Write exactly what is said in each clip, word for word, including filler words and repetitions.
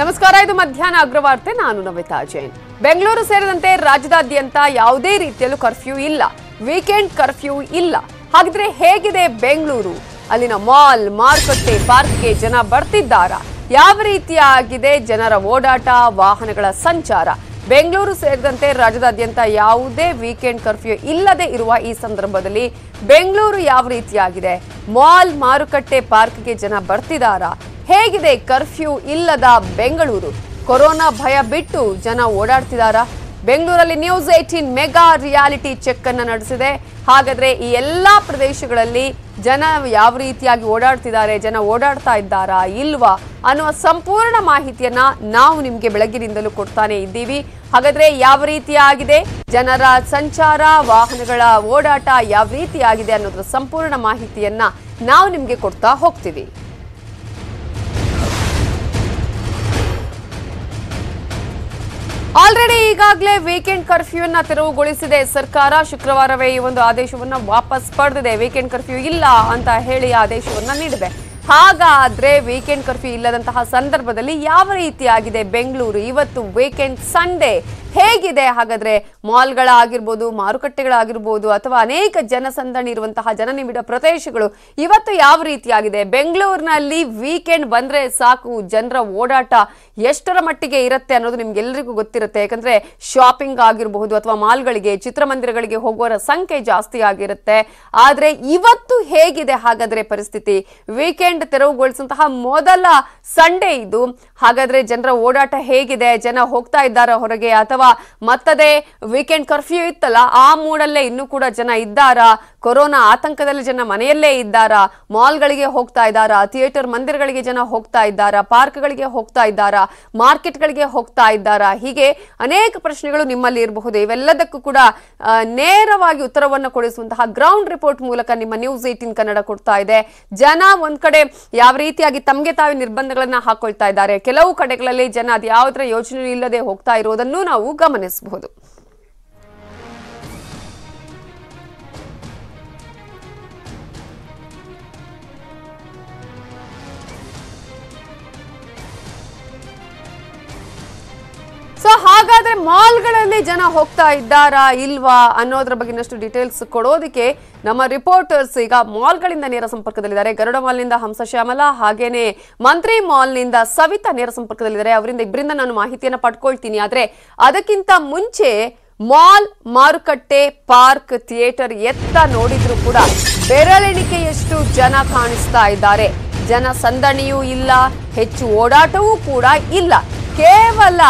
ನಮಸ್ಕಾರ, ಇದು ಮಧ್ಯಾಹ್ನ ಅಗ್ರವಾರ್ತೆ. ನಾನು ನವಿತಾ ಜೈನ್. ಬೆಂಗಳೂರು ಸೇರಿದಂತೆ ರಾಜ್ಯದಾದ್ಯಂತ ಯಾವುದೇ ರೀತಿಯಲ್ಲೂ ಕರ್ಫ್ಯೂ ಇಲ್ಲ, ವೀಕೆಂಡ್ ಕರ್ಫ್ಯೂ ಇಲ್ಲ. ಹಾಗಿದ್ರೆ ಹೇಗಿದೆ ಬೆಂಗಳೂರು? ಅಲ್ಲಿನ ಮಾಲ್, ಮಾರುಕಟ್ಟೆ, ಪಾರ್ಕ್ಗೆ ಜನ ಬರ್ತಿದ್ದಾರಾ? ಯಾವ ರೀತಿಯಾಗಿದೆ ಜನರ ಓಡಾಟ, ವಾಹನಗಳ ಸಂಚಾರ? ಬೆಂಗಳೂರು ಸೇರಿದಂತೆ ರಾಜ್ಯದಾದ್ಯಂತ ಯಾವುದೇ ವೀಕೆಂಡ್ ಕರ್ಫ್ಯೂ ಇಲ್ಲದೆ ಇರುವ ಈ ಸಂದರ್ಭದಲ್ಲಿ ಬೆಂಗಳೂರು ಯಾವ ರೀತಿಯಾಗಿದೆ? ಮಾಲ್, ಮಾರುಕಟ್ಟೆ, ಪಾರ್ಕ್ಗೆ ಜನ ಬರ್ತಿದ್ದಾರಾ? ಹೇಗಿದೆ ಕರ್ಫ್ಯೂ ಇಲ್ಲದ ಬೆಂಗಳೂರು? ಕೊರೋನಾ ಭಯ ಬಿಟ್ಟು ಜನ ಓಡಾಡ್ತಿದ್ದಾರಾ? ಬೆಂಗಳೂರಲ್ಲಿ news eighteen mega reality check ಅನ್ನು ನಡೆಸಿದೆ. ಹಾಗಾದರೆ ಈ ಎಲ್ಲ ಪ್ರದೇಶಗಳಲ್ಲಿ ಜನ ಯಾವ ರೀತಿಯಾಗಿ ಓಡಾಡ್ತಿದ್ದಾರೆ, ಜನ ಓಡಾಡ್ತಾ ಇದ್ದಾರಾ ಇಲ್ವಾ ಅನ್ನುವ ಸಂಪೂರ್ಣ ಮಾಹಿತಿಯನ್ನು ನಾವು ನಿಮಗೆ ಬೆಳಗಿನಿಂದಲೂ ಕೊಡ್ತಾನೆ ಇದ್ದೀವಿ. ಹಾಗಾದರೆ ಯಾವ ರೀತಿಯಾಗಿದೆ ಜನರ ಸಂಚಾರ, ವಾಹನಗಳ ಓಡಾಟ ಯಾವ ರೀತಿಯಾಗಿದೆ ಅನ್ನೋದ್ರ ಸಂಪೂರ್ಣ ಮಾಹಿತಿಯನ್ನು ನಾವು ನಿಮಗೆ ಕೊಡ್ತಾ ಹೋಗ್ತೀವಿ. ಆಲ್ರೆಡಿ ಈಗಾಗಲೇ ವೀಕೆಂಡ್ ಕರ್ಫ್ಯೂವನ್ನು ತೆರವುಗೊಳಿಸಿದೆ ಸರ್ಕಾರ. ಶುಕ್ರವಾರವೇ ಈ ಒಂದು ಆದೇಶವನ್ನು ವಾಪಸ್ ಪಡೆದಿದೆ. ವೀಕೆಂಡ್ ಕರ್ಫ್ಯೂ ಇಲ್ಲ ಅಂತ ಹೇಳಿ ಆದೇಶವನ್ನು ನೀಡಿದೆ. ಹಾಗಾದರೆ ವೀಕೆಂಡ್ ಕರ್ಫ್ಯೂ ಇಲ್ಲದಂತಹ ಸಂದರ್ಭದಲ್ಲಿ ಯಾವ ರೀತಿಯಾಗಿದೆ ಬೆಂಗಳೂರು? ಇವತ್ತು ವೀಕೆಂಡ್ ಸಂಡೇ, ಹೇಗಿದೆ ಹಾಗಾದರೆ ಮಾಲ್ಗಳಾಗಿರ್ಬೋದು, ಮಾರುಕಟ್ಟೆಗಳಾಗಿರ್ಬೋದು, ಅಥವಾ ಅನೇಕ ಜನಸಂದಣಿ ಇರುವಂತಹ ಜನನಿಬಿಡ ಪ್ರದೇಶಗಳು ಇವತ್ತು ಯಾವ ರೀತಿಯಾಗಿದೆ? ಬೆಂಗಳೂರಿನಲ್ಲಿ ವೀಕೆಂಡ್ ಬಂದರೆ ಸಾಕು, ಜನರ ಓಡಾಟ ಎಷ್ಟರ ಮಟ್ಟಿಗೆ ಇರುತ್ತೆ ಅನ್ನೋದು ನಿಮಗೆಲ್ಲರಿಗೂ ಗೊತ್ತಿರುತ್ತೆ. ಯಾಕಂದರೆ ಶಾಪಿಂಗ್ ಆಗಿರಬಹುದು ಅಥವಾ ಮಾಲ್ಗಳಿಗೆ, ಚಿತ್ರಮಂದಿರಗಳಿಗೆ ಹೋಗುವವರ ಸಂಖ್ಯೆ ಜಾಸ್ತಿ ಆಗಿರುತ್ತೆ. ಆದರೆ ಇವತ್ತು ಹೇಗಿದೆ ಹಾಗಾದರೆ ಪರಿಸ್ಥಿತಿ? ವೀಕೆಂಡ್ ತೆರವುಗೊಳಿಸುವಂತಹ ಮೊದಲ ಸಂಡೇ ಇದು. ಹಾಗಾದರೆ ಜನರ ಓಡಾಟ ಹೇಗಿದೆ? ಜನ ಹೋಗ್ತಾ ಇದ್ದಾರಾ ಹೊರಗೆ, ಅಥವಾ ಮತ್ತದೇ ವೀಕೆಂಡ್ ಕರ್ಫ್ಯೂ ಇತ್ತಲ್ಲ ಆ ಮೂಡಲ್ಲೇ ಇನ್ನೂ ಕೂಡ ಜನ ಇದ್ದಾರಾ? ಕೊರೋನಾ ಆತಂಕದಲ್ಲಿ ಜನ ಮನೆಯಲ್ಲೇ ಇದ್ದಾರಾ? ಮಾಲ್ಗಳಿಗೆ ಹೋಗ್ತಾ ಇದ್ದಾರಾ? ಥಿಯೇಟರ್ ಮಂದಿರಗಳಿಗೆ ಜನ ಹೋಗ್ತಾ ಇದ್ದಾರಾ? ಪಾರ್ಕ್ಗಳಿಗೆ ಹೋಗ್ತಾ ಇದ್ದಾರಾ? ಮಾರ್ಕೆಟ್ಗಳಿಗೆ ಹೋಗ್ತಾ ಇದ್ದಾರಾ? ಹೀಗೆ ಅನೇಕ ಪ್ರಶ್ನೆಗಳು ನಿಮ್ಮಲ್ಲಿ ಇರಬಹುದು. ಇವೆಲ್ಲದಕ್ಕೂ ಕೂಡ ನೇರವಾಗಿ ಉತ್ತರವನ್ನು ಕೊಡಿಸುವಂತಹ ಗ್ರೌಂಡ್ ರಿಪೋರ್ಟ್ ಮೂಲಕ ನಿಮ್ಮ ನ್ಯೂಸ್ ಏಟೀನ್ ಕನ್ನಡ ಕೊಡ್ತಾ ಇದೆ. ಜನ ಒಂದ್ ಕಡೆ ಯಾವ ರೀತಿಯಾಗಿ ತಮಗೆ ತಾವೇ ನಿರ್ಬಂಧಗಳನ್ನ ಹಾಕೊಳ್ತಾ ಇದ್ದಾರೆ, ಕೆಲವು ಕಡೆಗಳಲ್ಲಿ ಜನ ಅದು ಯಾವುದರ ಯೋಚನೆ ಇಲ್ಲದೆ ಹೋಗ್ತಾ ಇರೋದನ್ನು ನಾವು ಗಮನಿಸಬಹುದು. ಸೊ ಹಾಗಾದ್ರೆ ಮಾಲ್ಗಳಲ್ಲಿ ಜನ ಹೋಗ್ತಾ ಇದ್ದಾರಾ ಇಲ್ವಾ ಅನ್ನೋದ್ರ ಬಗ್ಗೆನಷ್ಟು ಡೀಟೇಲ್ಸ್ ಕೊಡೋದಕ್ಕೆ ನಮ್ಮ ರಿಪೋರ್ಟರ್ಸ್ ಈಗ ಮಾಲ್ಗಳಿಂದ ನೇರ ಸಂಪರ್ಕದಲ್ಲಿದ್ದಾರೆ. ಗರುಡ ಮಾಲ್ನಿಂದ ಹಂಸ ಶ್ಯಾಮಲ, ಹಾಗೇನೆ ಮಂತ್ರಿ ಮಾಲ್ನಿಂದ ಸವಿತಾ ನೇರ ಸಂಪರ್ಕದಲ್ಲಿದ್ದಾರೆ. ಅವರಿಂದ ಇಬ್ಬರಿಂದ ನಾನು ಮಾಹಿತಿಯನ್ನು ಪಡ್ಕೊಳ್ತೀನಿ. ಆದರೆ ಅದಕ್ಕಿಂತ ಮುಂಚೆ ಮಾಲ್, ಮಾರುಕಟ್ಟೆ, ಪಾರ್ಕ್, ಥಿಯೇಟರ್ ಎತ್ತ ನೋಡಿದ್ರು ಕೂಡ ಬೆರಳೆಣಿಕೆಯಷ್ಟು ಜನ ಕಾಣಿಸ್ತಾ ಇದ್ದಾರೆ. ಜನ ಸಂದಣಿಯೂ ಇಲ್ಲ, ಹೆಚ್ಚು ಓಡಾಟವೂ ಕೂಡ ಇಲ್ಲ. ಕೇವಲ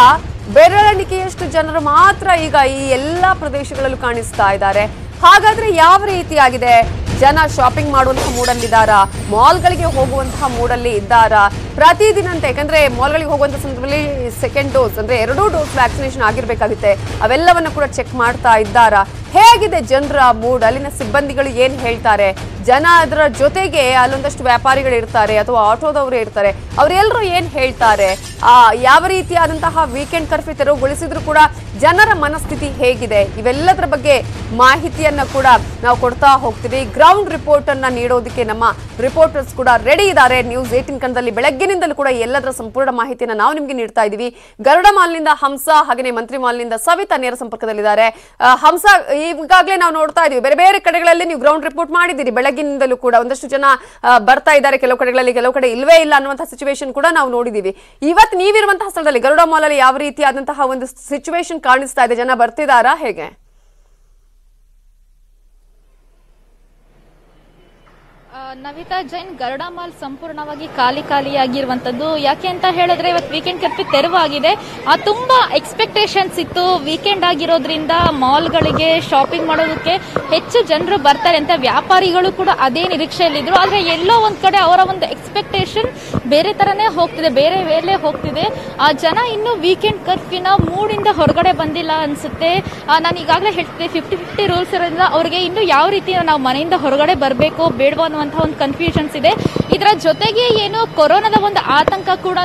ಬೆರಳೆಣಿಕೆಯಷ್ಟು ಜನರು ಮಾತ್ರ ಈಗ ಈ ಎಲ್ಲ ಪ್ರದೇಶಗಳಲ್ಲೂ ಕಾಣಿಸ್ತಾ ಇದ್ದಾರೆ. ಹಾಗಾದ್ರೆ ಯಾವ ರೀತಿಯಾಗಿದೆ? ಜನ ಶಾಪಿಂಗ್ ಮಾಡುವಂತಹ ಮೂಡಲ್ಲಿದ್ದಾರಾ? ಮಾಲ್ಗಳಿಗೆ ಹೋಗುವಂತಹ ಮೂಡಲ್ಲಿ ಇದ್ದಾರಾ? ಪ್ರತಿದಿನಂತೆ, ಯಾಕಂದರೆ ಮಾಲ್ಗಳಿಗೆ ಹೋಗುವಂಥ ಸಂದರ್ಭದಲ್ಲಿ ಸೆಕೆಂಡ್ ಡೋಸ್ ಅಂದರೆ ಎರಡೂ ಡೋಸ್ ವ್ಯಾಕ್ಸಿನೇಷನ್ ಆಗಿರಬೇಕಾಗುತ್ತೆ, ಅವೆಲ್ಲವನ್ನು ಕೂಡ ಚೆಕ್ ಮಾಡ್ತಾ ಇದ್ದಾರಾ? ಹೇಗಿದೆ ಜನರ ಮೂಡ್? ಅಲ್ಲಿನ ಸಿಬ್ಬಂದಿಗಳು ಏನು ಹೇಳ್ತಾರೆ? ಜನ ಅದರ ಜೊತೆಗೆ ಅಲ್ಲೊಂದಷ್ಟು ವ್ಯಾಪಾರಿಗಳು ಇರ್ತಾರೆ ಅಥವಾ ಆಟೋದವರು ಇರ್ತಾರೆ, ಅವರೆಲ್ಲರೂ ಏನು ಹೇಳ್ತಾರೆ? ಯಾವ ರೀತಿಯಾದಂತಹ ವೀಕೆಂಡ್ ಕರ್ಫ್ಯೂ ತೆರವುಗೊಳಿಸಿದ್ರು ಕೂಡ ಜನರ ಮನಸ್ಥಿತಿ ಹೇಗಿದೆ? ಇವೆಲ್ಲದರ ಬಗ್ಗೆ ಮಾಹಿತಿಯನ್ನು ಕೂಡ ನಾವು ಕೊಡ್ತಾ ಹೋಗ್ತೀವಿ. ಗ್ರೌಂಡ್ ರಿಪೋರ್ಟನ್ನು ನೀಡೋದಕ್ಕೆ ನಮ್ಮ ರಿಪೋರ್ಟರ್ಸ್ ಕೂಡ ರೆಡಿ ಇದ್ದಾರೆ. ನ್ಯೂಸ್ ಏಟೀನ್ ಕನ್ನಡದಲ್ಲಿ ಬೆಳಗ್ಗಿನಿಂದಲೂ ಕೂಡ ಎಲ್ಲದರ ಸಂಪೂರ್ಣ ಮಾಹಿತಿಯನ್ನು ನಾವು ನಿಮಗೆ ನೀಡ್ತಾ ಇದ್ದೀವಿ. ಗರುಡ ಮಾಲ್ನಿಂದ ಹಂಸ, ಹಾಗೆಯೇ ಮಂತ್ರಿ ಮಾಲ್ನಿಂದ ಸವಿತಾ ನೇರ ಸಂಪರ್ಕದಲ್ಲಿದ್ದಾರೆ. ಹಂಸ, ಈಗಾಗಲೇ ನಾವು ನೋಡ್ತಾ ಇದೀವಿ ಬೇರೆ ಬೇರೆ ಕಡೆಗಳಲ್ಲಿ ನೀವು ಗ್ರೌಂಡ್ ರಿಪೋರ್ಟ್ ಮಾಡಿದ್ದೀರಿ. ಬೆಳಗಿನಿಂದಲೂ ಕೂಡ ಒಂದಷ್ಟು ಜನ ಬರ್ತಾ ಇದ್ದಾರೆ, ಕೆಲವು ಕಡೆಗಳಲ್ಲಿ, ಕೆಲವು ಕಡೆ ಇಲ್ವೇ ಇಲ್ಲ ಅನ್ನುವಂತಹ ಸಿಚುವೇಶನ್ ಕೂಡ ನಾವು ನೋಡಿದ್ದೀವಿ. ಇವತ್ತು ನೀವಿರುವಂತಹ ಸ್ಥಳದಲ್ಲಿ ಗರುಡ ಮಾಲ್ ಅಲ್ಲಿ ಯಾವ ರೀತಿಯಾದಂತಹ ಒಂದು ಸಿಚುವೇಶನ್ ಕಾಣಿಸ್ತಾ ಇದೆ? ಜನ ಬರ್ತಿದಾರಾ? ಹೇಗೆ? ನವಿತಾ ಜೈನ್, ಗರುಡ ಮಾಲ್ ಸಂಪೂರ್ಣವಾಗಿ ಖಾಲಿ ಖಾಲಿಯಾಗಿರುವಂಥದ್ದು. ಯಾಕೆ ಅಂತ ಹೇಳಿದ್ರೆ ಇವತ್ತು ವೀಕೆಂಡ್ ಕರ್ಫ್ಯೂ ತೆರವಾಗಿದೆ. ತುಂಬ ಎಕ್ಸ್ಪೆಕ್ಟೇಷನ್ಸ್ ಇತ್ತು, ವೀಕೆಂಡ್ ಆಗಿರೋದ್ರಿಂದ ಮಾಲ್ಗಳಿಗೆ ಶಾಪಿಂಗ್ ಮಾಡೋದಕ್ಕೆ ಹೆಚ್ಚು ಜನರು ಬರ್ತಾರೆ ಅಂತ ವ್ಯಾಪಾರಿಗಳು ಕೂಡ ಅದೇ ನಿರೀಕ್ಷೆಯಲ್ಲಿದ್ದರು. ಆದರೆ ಎಲ್ಲೋ ಒಂದು ಕಡೆ ಅವರ ಒಂದು ಎಕ್ಸ್ಪೆಕ್ಟೇಷನ್ ಬೇರೆ ಥರನೇ ಹೋಗ್ತಿದೆ, ಬೇರೆ ವೇಳೆ ಹೋಗ್ತಿದೆ. ಆ ಜನ ಇನ್ನೂ ವೀಕೆಂಡ್ ಕರ್ಫ್ಯೂನ ಮೂಡಿಂದ ಹೊರಗಡೆ ಬಂದಿಲ್ಲ ಅನಿಸುತ್ತೆ. ನಾನು ಈಗಾಗಲೇ ಹೇಳ್ತಿದ್ದೆ ಫಿಫ್ಟಿ ಫಿಫ್ಟಿ ರೂಲ್ಸ್ ಇರೋದ್ರಿಂದ ಅವರಿಗೆ ಇನ್ನೂ ಯಾವ ರೀತಿ ನಾವು ಮನೆಯಿಂದ ಹೊರಗಡೆ ಬರಬೇಕು ಬೇಡವಾ ಅನ್ನುವಂಥ ಒಂದು ಕನ್ಫ್ಯೂಷನ್ಸ್ ಇದೆ. ಇದರ ಜೊತೆಗೆ ಏನು ಕೊರೋನಾದ ಒಂದು ಆತಂಕ ಕೂಡ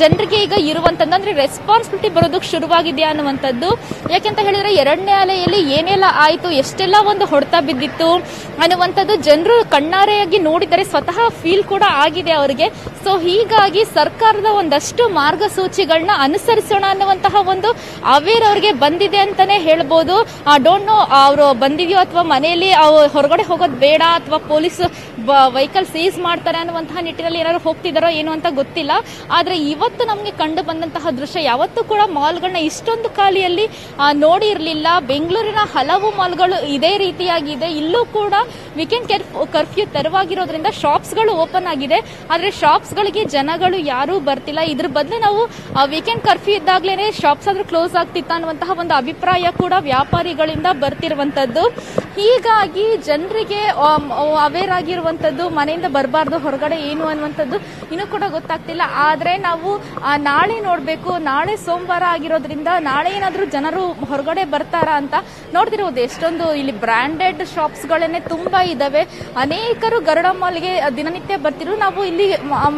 ಜನರಿಗೆ ಈಗ ಇರುವಂಥದ್ದು, ಅಂದರೆ ರೆಸ್ಪಾನ್ಸಿಬಿಲಿಟಿ ಬರೋದಕ್ಕೆ ಶುರುವಾಗಿದೆಯಾ ಅನ್ನುವಂಥದ್ದು. ಯಾಕೆಂತ ಹೇಳಿದರೆ ಎರಡನೇ ಅಲೆಯಲ್ಲಿ ಏನೆಲ್ಲ ಆಯಿತು, ಎಷ್ಟೆಲ್ಲ ಒಂದು ಹೊಡೆತ ಬಿದ್ದಿತ್ತು ಅನ್ನುವಂಥದ್ದು ಜನರು ಕಣ್ಣಾರೆಯಾಗಿ ನೋಡಿದರೆ ಸ್ವತಃ ಫೀಲ್ ಕೂಡ ಆಗಿದೆ ಅವರಿಗೆ. ಸೊ ಹೀಗಾಗಿ ಸರ್ಕಾರದ ಒಂದಷ್ಟು ಮಾರ್ಗಸೂಚಿಗಳನ್ನು ಅನುಸರಿಸೋಣ ಅನ್ನುವಂತಹ ಒಂದು ಅವೇರ್ ಅವರಿಗೆ ಬಂದಿದೆ ಅಂತಾನೆ ಹೇಳಬಹುದು. ಐ ಡೋಂಟ್ ನೋ ಅವರು ಬಂದಿದ್ಯೋ ಅಥವಾ ಮನೆಯಲ್ಲಿ ಹೊರಗಡೆ ಹೋಗೋದು ಬೇಡ ಅಥವಾ ಪೊಲೀಸ್ ವೆಹಿಕಲ್ ಸೀಸ್ ಮಾಡ್ತಾರೆ ಅನ್ನುವಂತಹ ನಿಟ್ಟಿನಲ್ಲಿ ಏನಾದರೂ ಹೋಗ್ತಿದಾರೋ ಏನು ಅಂತ ಗೊತ್ತಿಲ್ಲ. ಆದರೆ ಇವತ್ತು ನಮಗೆ ಕಂಡು ಬಂದಂತಹ ದೃಶ್ಯ ಯಾವತ್ತೂ ಕೂಡ ಮಾಲ್ಗಳನ್ನ ಇಷ್ಟೊಂದು ಖಾಲಿಯಲ್ಲಿ ನೋಡಿ ಇರಲಿಲ್ಲ. ಬೆಂಗಳೂರಿನ ಹಲವು ಮಾಲ್ಗಳು ಇದೇ ರೀತಿಯಾಗಿದೆ. ಇಲ್ಲೂ ಕೂಡ ವೀಕೆಂಡ್ ಕರ್ಫ್ಯೂ ತೆರವಾಗಿರೋದ್ರಿಂದ ಶಾಪ್ಸ್ಗಳು ಓಪನ್ ಆಗಿದೆ, ಆದರೆ ಶಾಪ್ಸ್ಗಳಿಗೆ ಜನಗಳು ಯಾರೂ ಬರ್ತಿಲ್ಲ. ಇದ್ರ ಬದಲು ನಾವು ವೀಕೆಂಡ್ ಕರ್ಫ್ಯೂ ಇದ್ದಾಗಲೇ ಶಾಪ್ಸ್ ಆದರೂ ಕ್ಲೋಸ್ ಆಗ್ತಿತ್ತ ಅನ್ನುವಂತಹ ಒಂದು ಅಭಿಪ್ರಾಯ ಕೂಡ ವ್ಯಾಪಾರಿಗಳಿಂದ ಬರ್ತಿರುವಂಥದ್ದು. ಹೀಗಾಗಿ ಜನರಿಗೆ ಅವೇರ್ ಆಗಿರುವಂಥದ್ದು, ಮನೆಯಿಂದ ಬರಬಾರ್ದು ಹೊರಗಡೆ ಏನು ಅನ್ನುವಂಥದ್ದು ಇನ್ನೂ ಕೂಡ ಗೊತ್ತಾಗ್ತಿಲ್ಲ. ಆದರೆ ನಾವು ನಾಳೆ ನೋಡಬೇಕು, ನಾಳೆ ಸೋಮವಾರ ಆಗಿರೋದ್ರಿಂದ ನಾಳೆ ಏನಾದರೂ ಜನರು ಹೊರಗಡೆ ಬರ್ತಾರಾ ಅಂತ ನೋಡ್ತಿರೋದು. ಎಷ್ಟೊಂದು ಇಲ್ಲಿ ಬ್ರ್ಯಾಂಡೆಡ್ ಶಾಪ್ಸ್ಗಳನ್ನೇ ತುಂಬ ಇದ್ದಾವೆ. ಅನೇಕರು ಗರುಡಂ ಮಾಲ್ಗೆ ದಿನನಿತ್ಯ ಬರ್ತಿದ್ರು. ನಾವು ಇಲ್ಲಿ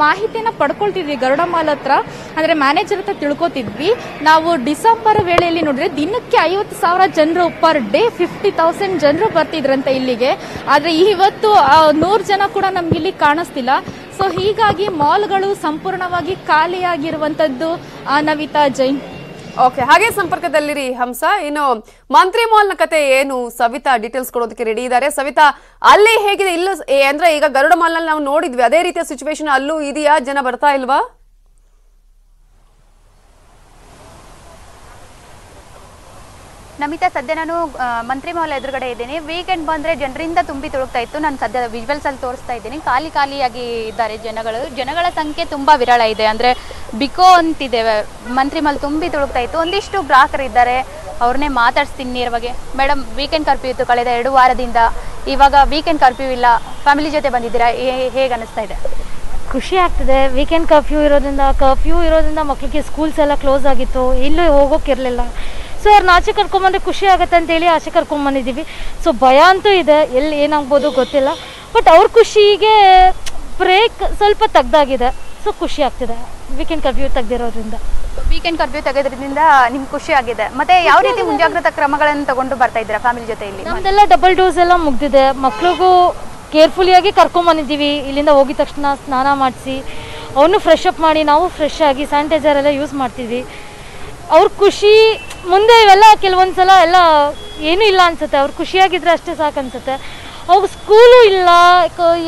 ಮಾಹಿತಿಯನ್ನು ಪಡ್ಕೊಳ್ತಿದ್ವಿ ಗರುಡಂ ಮಾಲ್ ಹತ್ರ, ಅಂದರೆ ಮ್ಯಾನೇಜರ್ ಹತ್ರ ತಿಳ್ಕೊತಿದ್ವಿ. ನಾವು ಡಿಸೆಂಬರ್ ವೇಳೆಯಲ್ಲಿ ನೋಡಿದ್ರೆ ದಿನಕ್ಕೆ ಐವತ್ತು ಸಾವಿರ ಜನರು ಪರ್ ಡೇ ಫಿಫ್ಟಿ ತೌಸಂಡ್ ಜನರು ಬರ್ತಿದ್ರಂತೆ ಇಲ್ಲಿಗೆ. ಆದರೆ ಇವತ್ತು ನೂರು ಜನ ಕೂಡ ನಮ್ಗೆ ಇಲ್ಲಿ ಕಾಣಿಸ್ತಿಲ್ಲ. ಸೊ ಹೀಗಾಗಿ ಮಾಲ್ಗಳು ಸಂಪೂರ್ಣವಾಗಿ ಖಾಲಿಯಾಗಿರುವಂಥದ್ದು. ನವಿತಾ ಜೈನ್, ಓಕೆ, ಹಾಗೆ ಸಂಪರ್ಕದಲ್ಲಿರಿ ಹಂಸ. ಇನ್ನು ಮಂತ್ರಿ ಮಾಲ್ನ ಕತೆ ಏನು? ಸವಿತಾ ಡೀಟೇಲ್ಸ್ ಕೊಡೋದಕ್ಕೆ ರೆಡಿ ಇದ್ದಾರೆ. ಸವಿತಾ, ಅಲ್ಲಿ ಹೇಗಿದೆ? ಇಲ್ಲ ಅಂದ್ರೆ ಈಗ ಗರುಡ ಮಾಲ್ನಲ್ಲಿ ನಾವು ನೋಡಿದ್ವಿ, ಅದೇ ರೀತಿಯ ಸಿಚುವೇಶನ್ ಅಲ್ಲೂ ಇದೆಯಾ? ಜನ ಬರ್ತಾ ಇಲ್ವಾ? ನಮಿತಾ, ಸದ್ಯ ನಾನು ಮಂತ್ರಿ ಮಾಲ್ ಎದುರುಗಡೆ ಇದ್ದೀನಿ. ವೀಕೆಂಡ್ ಬಂದರೆ ಜನರಿಂದ ತುಂಬಿ ತುಳುಕ್ತಾ ಇತ್ತು. ನಾನು ಸದ್ಯ ವಿಜುವಲ್ಸಲ್ಲಿ ತೋರಿಸ್ತಾ ಇದ್ದೀನಿ. ಖಾಲಿ ಖಾಲಿಯಾಗಿ ಇದ್ದಾರೆ ಜನಗಳು. ಜನಗಳ ಸಂಖ್ಯೆ ತುಂಬ ವಿರಳ ಇದೆ. ಅಂದರೆ ಬಿಕೋ ಅಂತಿದೆ ಮಂತ್ರಿ ಮಾಲ್ ತುಂಬಿ ತುಳುಕ್ತಾ ಇತ್ತು. ಒಂದಿಷ್ಟು ಗ್ರಾಹಕರಿದ್ದಾರೆ, ಅವ್ರನ್ನೇ ಮಾತಾಡ್ಸ್ತೀನಿ ಇರುವಾಗೆ. ಮೇಡಮ್, ವೀಕೆಂಡ್ ಕರ್ಫ್ಯೂ ಇತ್ತು ಕಳೆದ ಎರಡು ವಾರದಿಂದ, ಇವಾಗ ವೀಕೆಂಡ್ ಕರ್ಫ್ಯೂ ಇಲ್ಲ, ಫ್ಯಾಮಿಲಿ ಜೊತೆ ಬಂದಿದ್ದೀರಾ, ಹೇಗೆ ಅನ್ನಿಸ್ತಾ ಇದೆ? ಖುಷಿ ಆಗ್ತಿದೆ. ವೀಕೆಂಡ್ ಕರ್ಫ್ಯೂ ಇರೋದ್ರಿಂದ ಕರ್ಫ್ಯೂ ಇರೋದ್ರಿಂದ ಮಕ್ಕಳಿಗೆ ಸ್ಕೂಲ್ಸ್ ಎಲ್ಲ ಕ್ಲೋಸ್ ಆಗಿತ್ತು, ಇಲ್ಲೂ ಹೋಗೋಕ್ಕಿರಲಿಲ್ಲ. ಸೊ ಅವ್ರನ್ನ ಆಚೆ ಕರ್ಕೊಂಬಂದರೆ ಖುಷಿ ಆಗುತ್ತೆ ಅಂತೇಳಿ ಆಚೆ ಕರ್ಕೊಂಬಂದಿದ್ದೀವಿ. ಸೊ ಭಯ ಅಂತೂ ಇದೆ, ಎಲ್ಲಿ ಏನಾಗ್ಬೋದು ಗೊತ್ತಿಲ್ಲ. ಬಟ್ ಅವ್ರ ಖುಷಿಗೆ ಬ್ರೇಕ್ ಸ್ವಲ್ಪ ತೆಗ್ದಾಗಿದೆ. ಸೊ ಖುಷಿ ಆಗ್ತಿದೆ ವೀಕೆಂಡ್ ಕರ್ಫ್ಯೂ ತೆಗ್ದಿರೋದ್ರಿಂದ. ವೀಕೆಂಡ್ ಕರ್ಫ್ಯೂ ತೆಗೆದ್ರಿಂದ ನಿಮ್ಗೆ ಖುಷಿ ಆಗಿದೆ. ಮತ್ತೆ ಯಾವ ರೀತಿ ಮುಂಜಾಗ್ರತಾ ಕ್ರಮಗಳನ್ನು ತಗೊಂಡು ಬರ್ತಾ ಇದ್ದೀರಾ ಫ್ಯಾಮಿಲಿ ಜೊತೆ? ಇಲ್ಲಿ ನಮ್ದೆಲ್ಲ ಡಬಲ್ ಡೋಸ್ ಎಲ್ಲ ಮುಗ್ದಿದೆ. ಮಕ್ಳಿಗೂ ಕೇರ್ಫುಲಿಯಾಗಿ ಕರ್ಕೊಂಬಂದಿದ್ದೀವಿ. ಇಲ್ಲಿಂದ ಹೋಗಿದ ತಕ್ಷಣ ಸ್ನಾನ ಮಾಡಿಸಿ ಅವನು ಫ್ರೆಶ್ ಅಪ್ ಮಾಡಿ ನಾವು ಫ್ರೆಶ್ ಆಗಿ ಸ್ಯಾನಿಟೈಸರ್ ಎಲ್ಲ ಯೂಸ್ ಮಾಡ್ತಿದ್ವಿ. ಅವ್ರ ಖುಷಿ ಮುಂದೆ ಇವೆಲ್ಲ ಕೆಲವೊಂದು ಸಲ ಎಲ್ಲ ಏನೂ ಇಲ್ಲ ಅನಿಸುತ್ತೆ. ಅವ್ರು ಖುಷಿಯಾಗಿದ್ರೆ ಅಷ್ಟೇ ಸಾಕು ಅನಿಸುತ್ತೆ. ಅವ್ರ ಸ್ಕೂಲು ಇಲ್ಲ,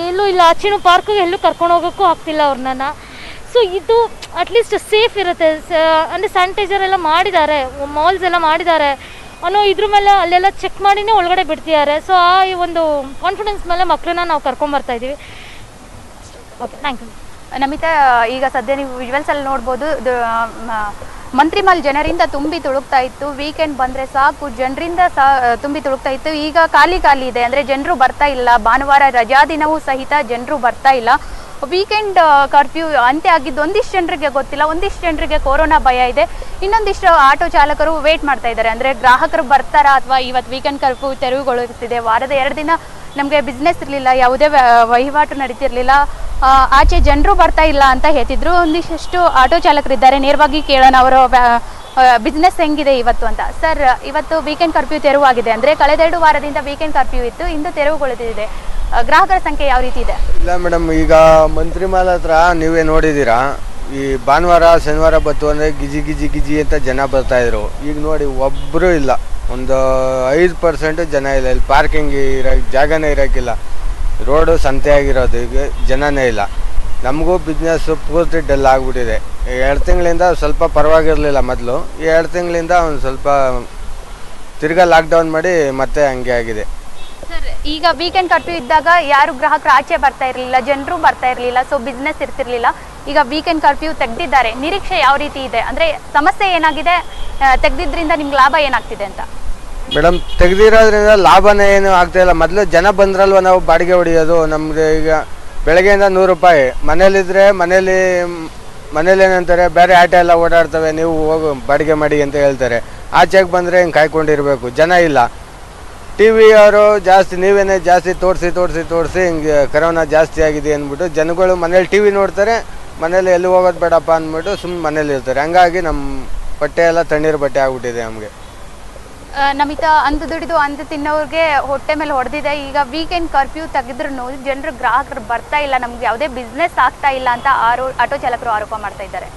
ಎಲ್ಲೂ ಇಲ್ಲ, ಆಚೆನೂ ಪಾರ್ಕಿಗೆ ಎಲ್ಲೂ ಕರ್ಕೊಂಡು ಹೋಗೋಕ್ಕೂ ಆಗ್ತಿಲ್ಲ ಅವ್ರನ್ನ. ಸೊ ಇದು ಅಟ್ಲೀಸ್ಟ್ ಸೇಫ್ ಇರುತ್ತೆ. ಅಂದರೆ ಸ್ಯಾನಿಟೈಸರ್ ಎಲ್ಲ ಮಾಡಿದ್ದಾರೆ, ಮಾಲ್ಸ್ ಎಲ್ಲ ಮಾಡಿದ್ದಾರೆ ಅನ್ನೋ ಇದ್ರ ಮೇಲೆ ಅಲ್ಲೆಲ್ಲ ಚೆಕ್ ಮಾಡಿನೇ ಒಳಗಡೆ ಬಿಡ್ತಿದ್ದಾರೆ. ಸೊ ಆ ಒಂದು ಕಾನ್ಫಿಡೆನ್ಸ್ ಮೇಲೆ ಮಕ್ಕಳನ್ನ ನಾವು ಕರ್ಕೊಂಬರ್ತಾ ಇದ್ದೀವಿ. Okay, thank you Namita. ಈಗ ಸದ್ಯ ನೀವು ವಿಜುವಲ್ಸಲ್ಲಿ ನೋಡ್ಬೋದು, ಮಂತ್ರಿ ಮಾಲ್ ಜನರಿಂದ ತುಂಬಿ ತುಳುಕ್ತಾ ಇತ್ತು. ವೀಕೆಂಡ್ ಬಂದರೆ ಸಾಕು ಜನರಿಂದ ಸಾ ತುಂಬಿ ತುಳುಕ್ತಾ ಇತ್ತು. ಈಗ ಖಾಲಿ ಖಾಲಿ ಇದೆ. ಅಂದರೆ ಜನರು ಬರ್ತಾ ಇಲ್ಲ. ಭಾನುವಾರ ರಜಾ ದಿನವೂ ಸಹಿತ ಜನರು ಬರ್ತಾ ಇಲ್ಲ. ವೀಕೆಂಡ್ ಕರ್ಫ್ಯೂ ಅಂತ್ಯ ಆಗಿದ್ದು ಒಂದಿಷ್ಟು ಜನರಿಗೆ ಗೊತ್ತಿಲ್ಲ, ಒಂದಿಷ್ಟು ಜನರಿಗೆ ಕೊರೋನಾ ಭಯ ಇದೆ, ಇನ್ನೊಂದಿಷ್ಟು ಆಟೋ ಚಾಲಕರು ವೇಟ್ ಮಾಡ್ತಾ ಇದ್ದಾರೆ. ಅಂದರೆ ಗ್ರಾಹಕರು ಬರ್ತಾರಾ ಅಥವಾ ಇವತ್ತು ವೀಕೆಂಡ್ ಕರ್ಫ್ಯೂ ತೆರವುಗೊಳಿಸ್ತಿದೆ. ವಾರದ ಎರಡು ದಿನ ನಮಗೆ ಬಿಸ್ನೆಸ್ ಇರಲಿಲ್ಲ, ಯಾವುದೇ ವಹಿವಾಟು ನಡೀತಿರಲಿಲ್ಲ, ಆಚೆ ಜನರು ಬರ್ತಾ ಇಲ್ಲ ಅಂತ ಹೇಳ್ತಿದ್ರು ಒಂದಿಷ್ಟು ಆಟೋ ಚಾಲಕರಿದ್ದಾರೆ. ನೇರವಾಗಿ ಕೇಳೋಣ ಅವರು ಬಿಸ್ನೆಸ್ ಹೆಂಗಿದೆ ಇವತ್ತು ಅಂತ. ಸರ್, ಇವತ್ತು ವೀಕೆಂಡ್ ಕರ್ಫ್ಯೂ ತೆರವಾಗಿದೆ. ಅಂದರೆ ಕಳೆದೆರಡು ವಾರದಿಂದ ವೀಕೆಂಡ್ ಕರ್ಫ್ಯೂ ಇತ್ತು, ಇಂದು ತೆರವುಗೊಳಿಸಿದೆ. ಗ್ರಾಹಕರ ಸಂಖ್ಯೆ ಯಾವ ರೀತಿ ಇದೆ? ಇಲ್ಲ ಮೇಡಮ್, ಈಗ ಮಂತ್ರಿ ಮಾಲ್ ಹತ್ರ ನೀವೇ ನೋಡಿದ್ದೀರಾ, ಈ ಭಾನುವಾರ ಶನಿವಾರ ಬತ್ತು ಅಂದರೆ ಗಿಜಿ ಗಿಜಿ ಗಿಜಿ ಅಂತ ಜನ ಬರ್ತಾಯಿದ್ರು. ಈಗ ನೋಡಿ ಒಬ್ಬರು ಇಲ್ಲ, ಒಂದು ಐದು ಪರ್ಸೆಂಟ್ ಜನ ಇಲ್ಲ. ಇಲ್ಲಿ ಪಾರ್ಕಿಂಗ್ ಇರೋಕ್ಕೆ ಜಾಗನೇ ಇರೋಕ್ಕಿಲ್ಲ, ರೋಡು ಸಂತೆ ಆಗಿರೋದು, ಈಗ ಜನನೇ ಇಲ್ಲ. ನಮಗೂ ಬಿಸ್ನೆಸ್ಸು ಪೂರ್ತಿ ಡಲ್ ಆಗಿಬಿಟ್ಟಿದೆ. ಎರಡು ತಿಂಗಳಿಂದ ಸ್ವಲ್ಪ ಪರವಾಗಿರಲಿಲ್ಲ ಮೊದಲು, ಈ ಎರಡು ತಿಂಗಳಿಂದ ಒಂದು ಸ್ವಲ್ಪ ತಿರ್ಗಾ ಲಾಕ್ಡೌನ್ ಮಾಡಿ ಮತ್ತೆ ಹಂಗೆ ಆಗಿದೆ. ಸರ್, ಈಗ ವೀಕೆಂಡ್ ಕರ್ಫ್ಯೂ ಇದ್ದಾಗ ಯಾರು ಗ್ರಾಹಕರು ಆಚೆ ಬರ್ತಾ ಇರಲಿಲ್ಲ, ಜನರು ಬರ್ತಾ ಇರಲಿಲ್ಲ, ಸೊ ಬಿಸ್ನೆಸ್ ಇರ್ತಿರ್ಲಿಲ್ಲ. ಈಗ ವೀಕೆಂಡ್ ಕರ್ಫ್ಯೂ ತೆಗೆದಿದ್ದಾರೆ, ನಿರೀಕ್ಷೆ ಯಾವ ರೀತಿ ಇದೆ? ಅಂದರೆ ಸಮಸ್ಯೆ ಏನಾಗಿದೆ, ತೆಗೆದಿದ್ದರಿಂದ ನಿಮ್ಗೆ ಲಾಭ ಏನಾಗ್ತಿದೆ ಅಂತ? ಮೇಡಮ್, ತೆಗೆದಿರೋದ್ರಿಂದ ಲಾಭನೇ ಏನು ಆಗ್ತಾಯಿಲ್ಲ. ಮೊದಲು ಜನ ಬಂದ್ರಲ್ವ ನಾವು ಬಾಡಿಗೆ ಹೊಡೆಯೋದು. ನಮಗೆ ಈಗ ಬೆಳಗ್ಗೆಯಿಂದ ನೂರು ರೂಪಾಯಿ ಮನೇಲಿದ್ದರೆ ಮನೇಲಿ ಮನೇಲಿ ಏನಂತಾರೆ, ಬೇರೆ ಆಟೋ ಎಲ್ಲ ಓಡಾಡ್ತವೆ, ನೀವು ಹೋಗು ಬಾಡಿಗೆ ಮಾಡಿ ಅಂತ ಹೇಳ್ತಾರೆ. ಆಚೆಗೆ ಬಂದರೆ ಹಿಂಗೆ ಕಾಯ್ಕೊಂಡಿರಬೇಕು, ಜನ ಇಲ್ಲ. ಟಿ ವಿ ಅವರು ಜಾಸ್ತಿ ನೀವೇನೇ ಜಾಸ್ತಿ ತೋರಿಸಿ ತೋರಿಸಿ ತೋರಿಸಿ ಹಿಂಗೆ ಕರೋನಾ ಜಾಸ್ತಿ ಆಗಿದೆ ಅಂದ್ಬಿಟ್ಟು ಜನಗಳು ಮನೇಲಿ ಟಿ ವಿ ನೋಡ್ತಾರೆ, ಮನೇಲಿ ಎಲ್ಲಿ ಹೋಗೋದು ಬೇಡಪ್ಪ ಅಂದ್ಬಿಟ್ಟು ಸುಮ್ಮನೆ ಮನೇಲಿ ಇರ್ತಾರೆ. ಹಂಗಾಗಿ ನಮ್ಮ ಬಟ್ಟೆ ಎಲ್ಲ ತಣ್ಣೀರು ಬಟ್ಟೆ ಆಗ್ಬಿಟ್ಟಿದೆ ನಮಗೆ. ನಮಿತಾ ಅಂತ ದುಡಿದು ಅಂತ ತಿನ್ನೋರಿಗೆ ಹೊಟ್ಟೆ ಮೇಲೆ ಹೊಡೆದಿದೆ। ಈಗ ವೀಕೆಂಡ್ ಕರ್ಫ್ಯೂ ತೆಗೆದ್ರೂ ಜನರು ಗ್ರಾಹಕರು ಬರ್ತಾ ಇಲ್ಲ, ನಮಗೆ ಯಾವುದೇ ಬಿಸ್ನೆಸ್ ಆಗ್ತಾ ಇಲ್ಲ ಅಂತ ಆಟೋ ಚಾಲಕರು ಆರೋಪ ಮಾಡ್ತಾ ಇದ್ದಾರೆ।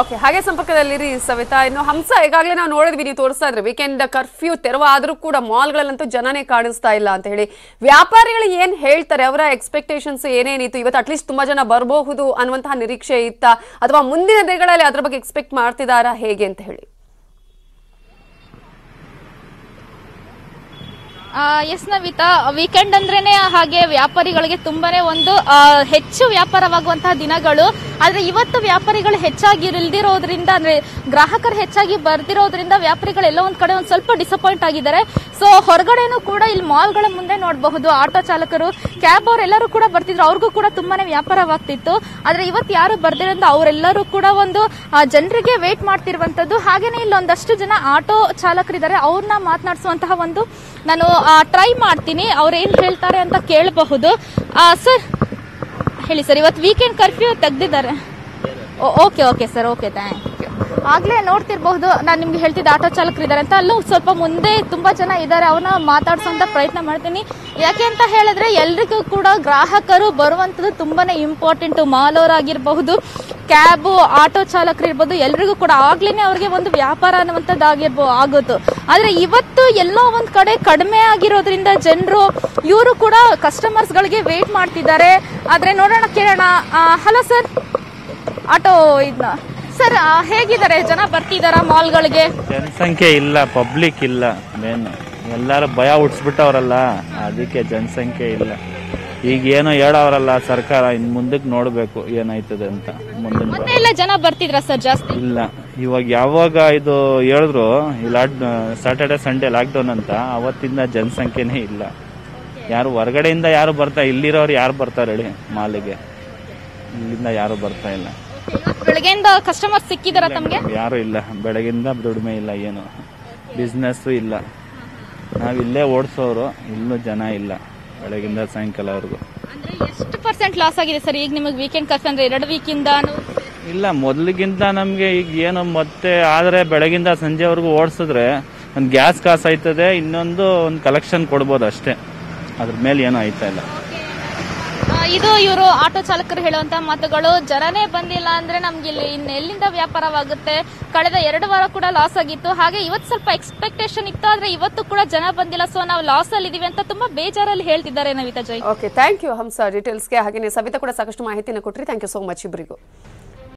ಓಕೆ, ಹಾಗೆ ಸಂಪರ್ಕದಲ್ಲಿರಿ ಸವಿತಾ। ಇನ್ನು ಹಂಸ, ಈಗಾಗಲೇ ನಾವು ನೋಡಿದ್ವಿ, ನೀವು ತೋರಿಸ್ತಾ ಇದ್ರಿ ವೀಕೆಂಡ್ ಕರ್ಫ್ಯೂ ತೆರವ ಆದರೂ ಕೂಡ ಮಾಲ್ಗಳಲ್ಲಂತೂ ಜನನೇ ಕಾಣಿಸ್ತಾ ಇಲ್ಲ ಅಂತ ಹೇಳಿ ವ್ಯಾಪಾರಿಗಳು ಏನು ಹೇಳ್ತಾರೆ, ಅವರ ಎಕ್ಸ್ಪೆಕ್ಟೇಷನ್ಸ್ ಏನೇನಿತ್ತು? ಇವತ್ತು ಅಟ್ಲೀಸ್ಟ್ ತುಂಬ ಜನ ಬರಬಹುದು ಅನ್ನುವಂತಹ ನಿರೀಕ್ಷೆ ಇತ್ತಾ, ಅಥವಾ ಮುಂದಿನ ದಿನಗಳಲ್ಲಿ ಅದರ ಬಗ್ಗೆ ಎಕ್ಸ್ಪೆಕ್ಟ್ ಮಾಡ್ತಿದ್ದಾರಾ ಹೇಗೆ ಅಂತ ಹೇಳಿ? ಎಸ್ ನವಿತಾ, ವೀಕೆಂಡ್ ಅಂದ್ರೇನೆ ಹಾಗೆ ವ್ಯಾಪಾರಿಗಳಿಗೆ ತುಂಬಾನೇ ಒಂದು ಹೆಚ್ಚು ವ್ಯಾಪಾರವಾಗುವಂತಹ ದಿನಗಳು. ಆದರೆ ಇವತ್ತು ವ್ಯಾಪಾರಿಗಳು ಹೆಚ್ಚಾಗಿ ಇಲ್ದಿರೋದ್ರಿಂದ, ಅಂದರೆ ಗ್ರಾಹಕರು ಹೆಚ್ಚಾಗಿ ಬರ್ದಿರೋದ್ರಿಂದ ವ್ಯಾಪಾರಿಗಳು ಎಲ್ಲ ಒಂದು ಕಡೆ ಒಂದು ಸ್ವಲ್ಪ ಡಿಸಪಾಯಿಂಟ್ ಆಗಿದ್ದಾರೆ। ಸೊ ಹೊರಗಡೆನೂ ಕೂಡ ಇಲ್ಲಿ ಮಾಲ್ಗಳ ಮುಂದೆ ನೋಡಬಹುದು, ಆಟೋ ಚಾಲಕರು, ಕ್ಯಾಬ್ ಅವ್ರು ಎಲ್ಲರೂ ಕೂಡ ಬರ್ತಿದ್ರು, ಅವ್ರಿಗೂ ಕೂಡ ತುಂಬಾನೇ ವ್ಯಾಪಾರವಾಗ್ತಿತ್ತು। ಆದರೆ ಇವತ್ತು ಯಾರು ಬರ್ದಿರೋದ್ರಿಂದ ಅವರೆಲ್ಲರೂ ಕೂಡ ಒಂದು ಜನರಿಗೆ ವೇಟ್ ಮಾಡ್ತಿರುವಂಥದ್ದು। ಹಾಗೇನೆ ಇಲ್ಲಿ ಒಂದಷ್ಟು ಜನ ಆಟೋ ಚಾಲಕರಿದ್ದಾರೆ, ಅವ್ರನ್ನ ಮಾತನಾಡಿಸುವಂತಹ ಒಂದು ನಾನು ಟ್ರೈ ಮಾಡ್ತೀನಿ, ಅವ್ರೇನು ಹೇಳ್ತಾರೆ ಅಂತ ಕೇಳಬಹುದು। ಸರ್ ಹೇಳಿ ಸರ್, ಇವತ್ತು ವೀಕೆಂಡ್ ಕರ್ಫ್ಯೂ ತೆಗೆದಿದ್ದಾರೆ? Okay okay sir, okay thank you. ಆಗಲೇ ನೋಡ್ತಿರ್ಬಹುದು, ನಾನು ನಿಮ್ಗೆ ಹೇಳ್ತಿದ್ದೆ ಆಟೋ ಚಾಲಕರಿದ್ದಾರೆ ಅಂತ, ಅಲ್ಲೂ ಸ್ವಲ್ಪ ಮುಂದೆ ತುಂಬ ಜನ ಇದ್ದಾರೆ, ಅವನ್ನ ಮಾತಾಡ್ಸೋಂಥ ಪ್ರಯತ್ನ ಮಾಡ್ತೀನಿ। ಯಾಕೆ ಅಂತ ಹೇಳಿದ್ರೆ ಎಲ್ರಿಗೂ ಕೂಡ ಗ್ರಾಹಕರು ಬರುವಂಥದ್ದು ತುಂಬಾನೇ ಇಂಪಾರ್ಟೆಂಟು, ಮಾಲ್ ಅವರಾಗಿರಬಹುದು, ಕ್ಯಾಬು, ಆಟೋ ಚಾಲಕರು ಇರ್ಬೋದು, ಎಲ್ರಿಗೂ ಕೂಡ ಆಗ್ಲೇ ಅವ್ರಿಗೆ ಒಂದು ವ್ಯಾಪಾರ ಅನ್ನುವಂಥದ್ದಾಗಿರ್ಬೋ ಆಗೋದು। ಆದರೆ ಇವತ್ತು ಎಲ್ಲೋ ಒಂದು ಕಡೆ ಕಡಿಮೆ ಆಗಿರೋದ್ರಿಂದ ಜನರು ಇವರು ಕೂಡ ಕಸ್ಟಮರ್ಸ್ಗಳಿಗೆ ವೇಟ್ ಮಾಡ್ತಿದ್ದಾರೆ। ಆದರೆ ನೋಡೋಣ, ಕೇಳೋಣ। ಹಲೋ ಸರ್, ಆಟೋ ಇದನ್ನ ಸರ್, ಹೇಗಿದ್ದಾರೆ ಜನ, ಬರ್ತಿದಾರಾ ಮಾಲ್ಗಳಿಗೆ? ಜನಸಂಖ್ಯೆ ಇಲ್ಲ, ಪಬ್ಲಿಕ್ ಇಲ್ಲ, ಮೇನ್ ಎಲ್ಲರೂ ಭಯ ಹುಡ್ಸ್ಬಿಟ್ಟವ್ರಲ್ಲ, ಅದಕ್ಕೆ ಜನಸಂಖ್ಯೆ ಇಲ್ಲ। ಈಗ ಏನೋ ಹೇಳವ್ರಲ್ಲ ಸರ್ಕಾರ, ಇನ್ ಮುಂದಕ್ಕೆ ನೋಡ್ಬೇಕು ಏನಾಯ್ತದೆ ಅಂತ। ಮುಂದೆ ಜನ ಬರ್ತಿದ್ರ ಸರ್? ಜಾಸ್ತಿ ಇಲ್ಲ ಇವಾಗ, ಯಾವಾಗ ಇದು ಹೇಳಿದ್ರು ಲಾಕ್ ಸ್ಯಾಟರ್ಡೆ ಸಂಡೇ ಲಾಕ್ಡೌನ್ ಅಂತ, ಅವತ್ತಿಂದ ಜನಸಂಖ್ಯೆನೇ ಇಲ್ಲ, ಯಾರು ಹೊರಗಡೆಯಿಂದ ಯಾರು ಬರ್ತಾ ಇಲ್ಲಿರೋರು ಯಾರು ಬರ್ತಾರೆ ಹೇಳಿ ಮಾಲಿಗೆ? ಇಲ್ಲಿಂದ ಯಾರು ಬರ್ತಾ ಇಲ್ಲ। ಬೆಳಗ್ಗೆಯಿಂದ ಕಸ್ಟಮರ್ ಸಿಕ್ಕಿದಾರ ತಮಗೆ? ಯಾರು ಇಲ್ಲ, ಬೆಳಗಿಂದ ದುಡಿಮೆ ಇಲ್ಲ, ಏನು ಬಿಸ್ನೆಸ್ಸು ಇಲ್ಲ, ನಾವಿಲ್ಲೇ ಓಡಿಸೋರು, ಇಲ್ಲೂ ಜನ ಇಲ್ಲ ಬೆಳಗಿಂದ ಸಾಯಂಕಾಲವರೆಗೂ। ಅಂದ್ರೆ ಎಷ್ಟು ಪರ್ಸೆಂಟ್ ಲಾಸ್ ಆಗಿದೆ ಸರ್ ಈಗ ನಿಮಗೆ ವೀಕೆಂಡ್ ಕರ್ಫ್ಯೂ ಅಂದ್ರೆ? ಎರಡು ವೀಕಿಂದ ಇಲ್ಲ, ಮೊದಲಿಗಿಂತ ನಮಗೆ ಈಗ ಏನು ಮತ್ತೆ, ಆದರೆ ಬೆಳಗಿಂದ ಸಂಜೆವರೆಗೂ ಓಡಿಸಿದ್ರೆ ಒಂದು ಗ್ಯಾಸ್ ಕಾಸು ಆಯ್ತದೆ, ಇನ್ನೊಂದು ಒಂದು ಕಲೆಕ್ಷನ್ ಕೊಡ್ಬೋದು ಅಷ್ಟೇ, ಅದ್ರ ಮೇಲೆ ಏನೂ ಆಯ್ತಾ ಇಲ್ಲ। ಇದು ಇವರು ಆಟೋ ಚಾಲಕರು ಹೇಳುವಂತಹ ಮಾತುಗಳು, ಜನನೇ ಬಂದಿಲ್ಲ ಅಂದ್ರೆ ನಮ್ಗೆ ಇಲ್ಲಿ ಇನ್ನು ಎಲ್ಲಿಂದ ವ್ಯಾಪಾರವಾಗುತ್ತೆ? ಕಳೆದ ಎರಡು ವಾರ ಕೂಡ ಲಾಸ್ ಆಗಿತ್ತು, ಹಾಗೆ ಇವತ್ತು ಸ್ವಲ್ಪ ಎಕ್ಸ್ಪೆಕ್ಟೇಷನ್ ಇತ್ತು, ಆದ್ರೆ ಇವತ್ತು ಕೂಡ ಜನ ಬಂದಿಲ್ಲ, ಸೊ ನಾವು ಲಾಸ್ ಅಲ್ಲಿ ಇದೀವಿ ಅಂತ ತುಂಬಾ ಬೇಜಾರಲ್ಲಿ ಹೇಳ್ತಿದ್ದಾರೆ Navita Jain. Okay, thank you Hamsa ಡೀಟೇಲ್ಸ್ಗೆ, ಹಾಗೇನೆ ಸವಿತಾ ಕೂಡ ಸಾಕಷ್ಟು ಮಾಹಿತಿಯನ್ನು ಕೊಟ್ರಿ, ಥ್ಯಾಂಕ್ ಯು ಸೋ ಮಚ್ ಇಬ್ಬರಿಗೂ।